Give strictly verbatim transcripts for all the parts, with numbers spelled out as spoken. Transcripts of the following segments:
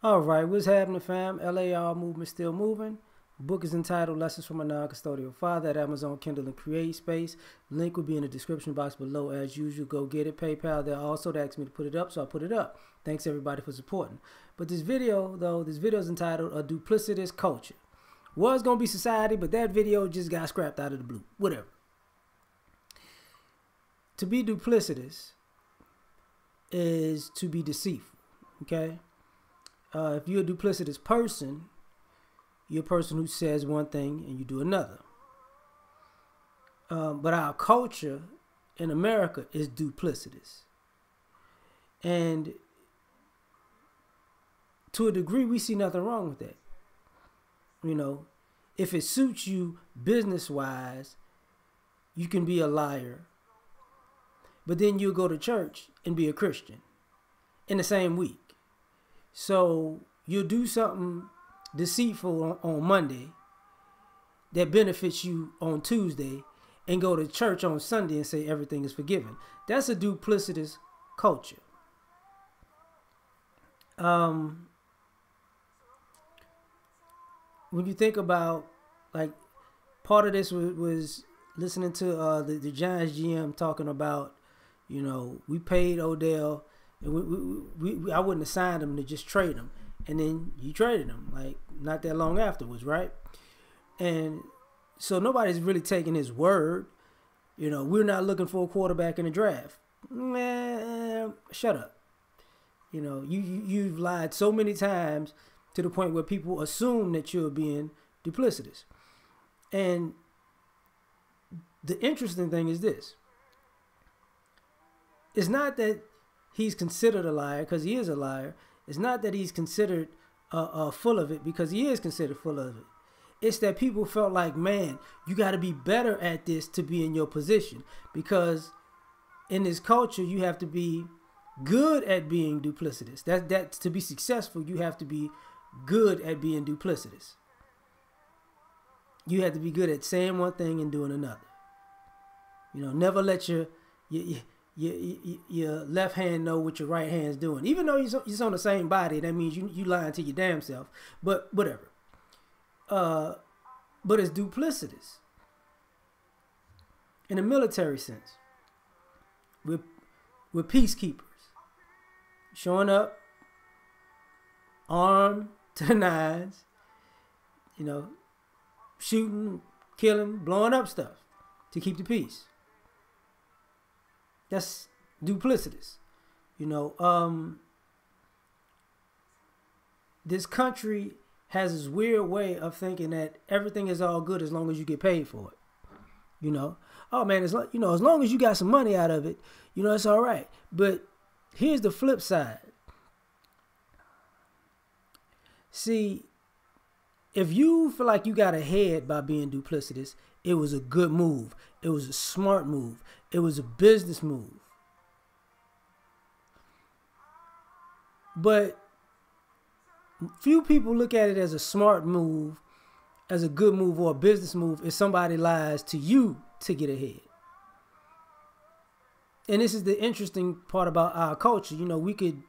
All right, what's happening, fam? L A R movement still moving. Book is entitled Lessons from a Non-Custodial Father at Amazon, Kindle, and Create Space. Link will be in the description box below as usual. Go get it. PayPal, they also they asked me to put it up, so I put it up. Thanks everybody for supporting. But this video, though, this video is entitled A Duplicitous Culture. Was gonna be society, but that video just got scrapped out of the blue. Whatever. To be duplicitous is to be deceitful, okay? Uh, if you're a duplicitous person, you're a person who says one thing and you do another. Um, but our culture in America is duplicitous. And to a degree, we see nothing wrong with that. You know, if it suits you business-wise, you can be a liar. But then you'll go to church and be a Christian in the same week. So you'll do something deceitful on, on Monday that benefits you on Tuesday and go to church on Sunday and say everything is forgiven. That's a duplicitous culture. Um, when you think about, like, part of this was, was listening to uh, the, the Giants G M talking about, you know, we paid Odell. And we, we, we, I wouldn't have signed him to just trade him. And then you traded him, like, not that long afterwards, right? And so nobody's really taking his word. You know, we're not looking for a quarterback in the draft. Man, shut up. You know, you, you, you've lied so many times to the point where people assume that you're being duplicitous. And the interesting thing is this. It's not that he's considered a liar, because he is a liar. It's not that he's considered uh, uh, full of it, because he is considered full of it. It's that people felt like, man, you got to be better at this to be in your position, because in this culture, you have to be good at being duplicitous. That, that, to be successful, you have to be good at being duplicitous. You have to be good at saying one thing and doing another. You know, never let your... your, your Your, your left hand know what your right hand's doing. Even though you're on the same body, that means you, you lying to your damn self. But whatever. Uh, but it's duplicitous. In a military sense, we're, we're peacekeepers. Showing up, armed to the nines, you know, shooting, killing, blowing up stuff to keep the peace. That's duplicitous, you know. Um, this country has this weird way of thinking that everything is all good as long as you get paid for it, you know. Oh man, it's like, you know, as long as you got some money out of it, you know, it's all right. But here's the flip side. See, if you feel like you got ahead by being duplicitous, it was a good move. It was a smart move. It was a business move. But few people look at it as a smart move, as a good move, or a business move if somebody lies to you to get ahead. And this is the interesting part about our culture. You know, we could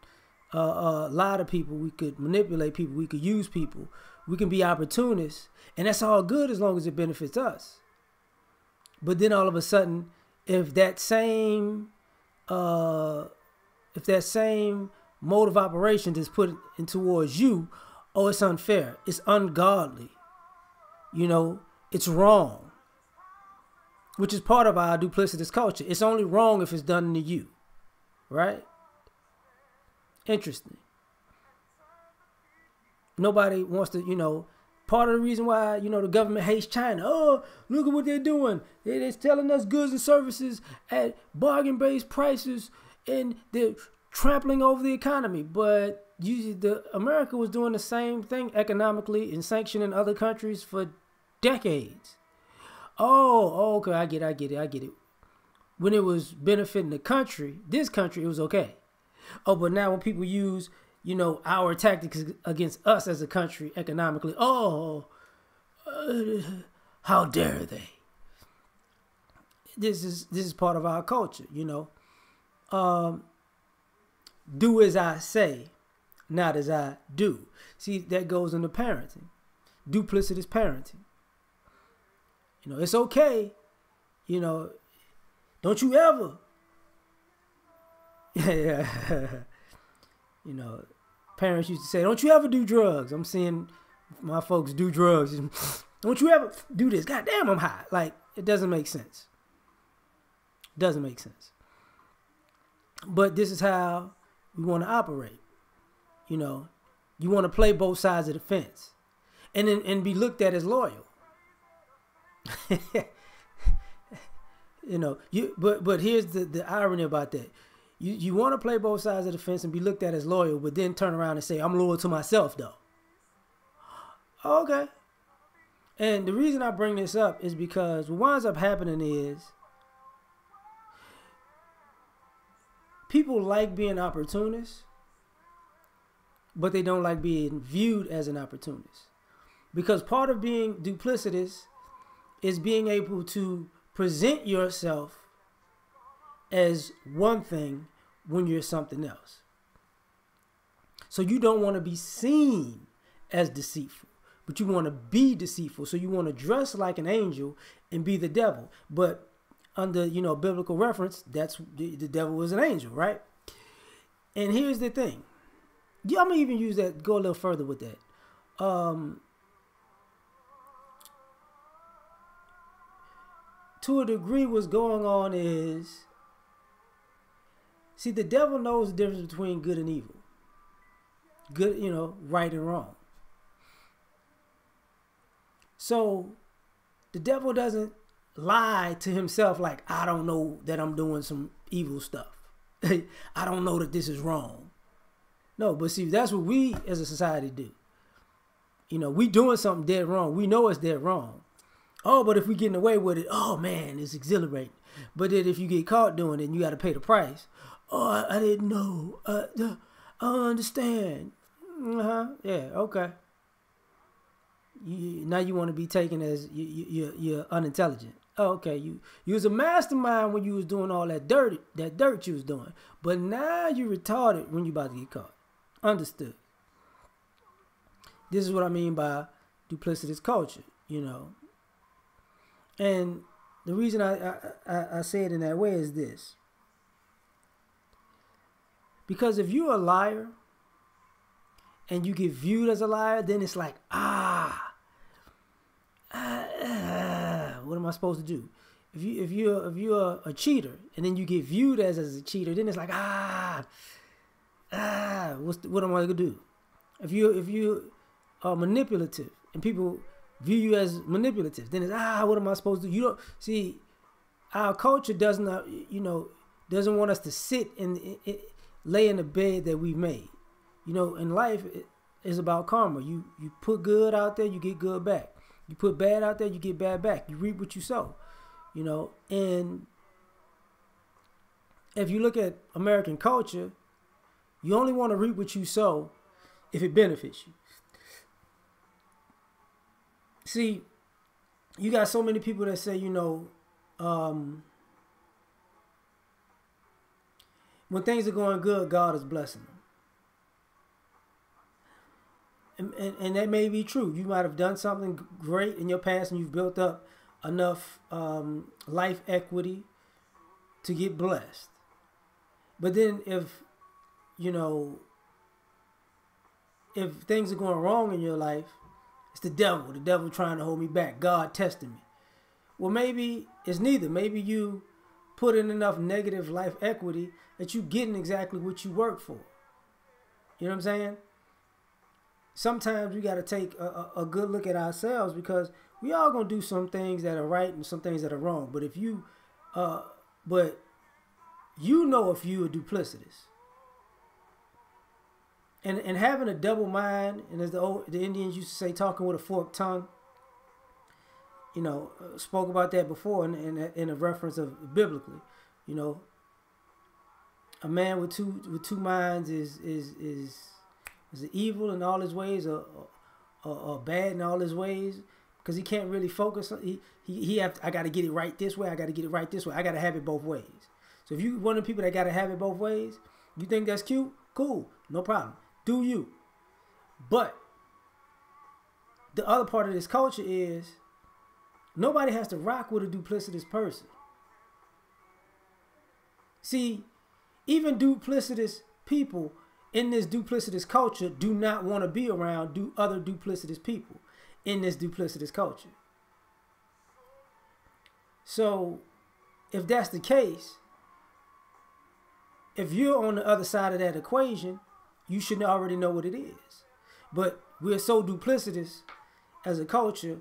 uh, uh, lie to people. We could manipulate people. We could use people. We can be opportunists. And that's all good as long as it benefits us. But then all of a sudden, if that same, uh, if that same mode of operation is put in towards you, oh, it's unfair, it's ungodly, you know, it's wrong, which is part of our duplicitous culture. It's only wrong if it's done to you, right? Interesting. Nobody wants to, you know. Part of the reason why, you know, the government hates China. Oh, look at what they're doing. They, they're selling us goods and services at bargain-based prices, and they're trampling over the economy. But you, the America was doing the same thing economically and sanctioning other countries for decades. Oh, okay, I get it, I get it, I get it. When it was benefiting the country, this country, it was okay. Oh, but now when people use, you know, our tactics against us as a country economically, oh, uh, how dare they? This is this is part of our culture, you know. Um, do as I say, not as I do. See, that goes into parenting. Duplicitous parenting. You know, it's okay. You know, don't you ever. Yeah. You know, parents used to say, don't you ever do drugs. I'm seeing my folks do drugs. Don't you ever do this. God damn, I'm high. Like, it doesn't make sense. It doesn't make sense. But this is how we want to operate. You know, you want to play both sides of the fence. And then, and be looked at as loyal. You know, you but but here's the, the irony about that. You you want to play both sides of the fence and be looked at as loyal, but then turn around and say, I'm loyal to myself though. Okay. And the reason I bring this up is because what winds up happening is people like being opportunists, but they don't like being viewed as an opportunist. Because part of being duplicitous is being able to present yourself as one thing when you're something else. So you don't want to be seen as deceitful, but you want to be deceitful. So you want to dress like an angel and be the devil. But under, you know, biblical reference, that's the, the devil is an angel, right? And here's the thing. Yeah, I'm gonna even use that, go a little further with that. Um, to a degree, what's going on is, see, the devil knows the difference between good and evil. Good, you know, right and wrong. So the devil doesn't lie to himself like, I don't know that I'm doing some evil stuff. I don't know that this is wrong. No, but see, that's what we as a society do. You know, we doing something dead wrong. We know it's dead wrong. Oh, but if we getting away with it, oh man, it's exhilarating. But then if you get caught doing it, you got to pay the price. Oh, I, I didn't know. Uh, uh, I understand. Uh-huh. Yeah. Okay. You, now you want to be taken as you, you, you're, you're unintelligent. Oh, okay. You you was a mastermind when you was doing all that dirt, that dirt you was doing. But now you retarded when you about to get caught. Understood. This is what I mean by duplicitous culture. You know. And the reason I, I, I say it in that way is this. Because if you're a liar and you get viewed as a liar, then it's like, ah, ah, ah, what am I supposed to do? If, you, if you're, if you're a cheater and then you get viewed as, as a cheater, then it's like, ah, ah, what's the, what am I going to do? If you, if you are manipulative and people view you as manipulative, then it's, ah, what am I supposed to do? You don't see, our culture does not, you know, doesn't want us to sit and lay in the bed that we made. You know, in life, it is about karma. You you put good out there, you get good back. You put bad out there, you get bad back. You reap what you sow. You know, and if you look at American culture, you only want to reap what you sow if it benefits you. See, you got so many people that say, you know, um, when things are going good, God is blessing them. And, and, and that may be true. You might have done something great in your past and you've built up enough um, life equity to get blessed. But then if, you know, if things are going wrong in your life, it's the devil, the devil trying to hold me back. God testing me. Well, maybe it's neither. Maybe you put in enough negative life equity that you're getting exactly what you work for. You know what I'm saying? Sometimes we got to take a, a, a good look at ourselves, because we all going to do some things that are right and some things that are wrong. But if you, uh, but you know, if you are duplicitous. And, and having a double mind, and as the old, the Indians used to say, talking with a forked tongue, you know, uh, spoke about that before in, in, in a reference of biblically, you know, a man with two with two minds is is is, is evil in all his ways, or, or, or bad in all his ways, because he can't really focus on, he, he, he have, I got to get it right this way, I got to get it right this way, I got to have it both ways. So if you're one of the people that got to have it both ways, you think that's cute? Cool, no problem. Do you. But the other part of this culture is nobody has to rock with a duplicitous person. See, even duplicitous people in this duplicitous culture do not want to be around do other duplicitous people in this duplicitous culture. So if that's the case, if you're on the other side of that equation, you should already know what it is. But we're so duplicitous as a culture,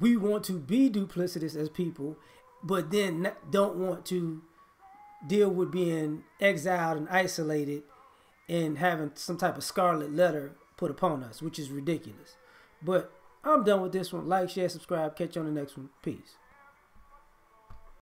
we want to be duplicitous as people, but then don't want to deal with being exiled and isolated and having some type of scarlet letter put upon us, which is ridiculous. But I'm done with this one. Like, share, subscribe. Catch you on the next one. Peace.